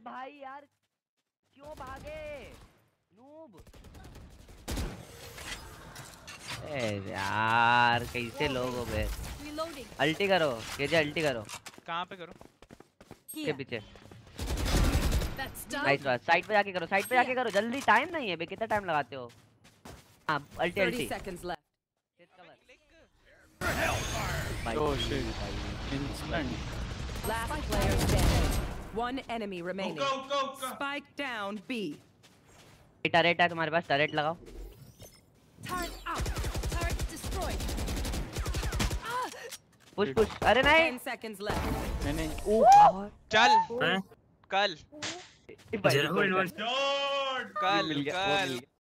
और भाई यार क्यों भागे नूब? यार कैसे लोग हो बे। अल्टी करो केजे, अल्टी करो। कहां पे करो? के पीछे। नाइस बात। साइड पे जाके करो, साइड पे जाके करो जल्दी, टाइम नहीं है बे, कितना टाइम लगाते हो? हां अल्टी अल्टी। 30 सेकंड्स लेफ्ट। भाई oh shit instant. Last player standing, one enemy remaining. Spike down B. Turret है तुम्हारे पास, टरेट लगाओ। Turret up. Turret destroyed. Push push. अरे नहीं 10 seconds left. नहीं नहीं ओ चल कल कल मिल गया।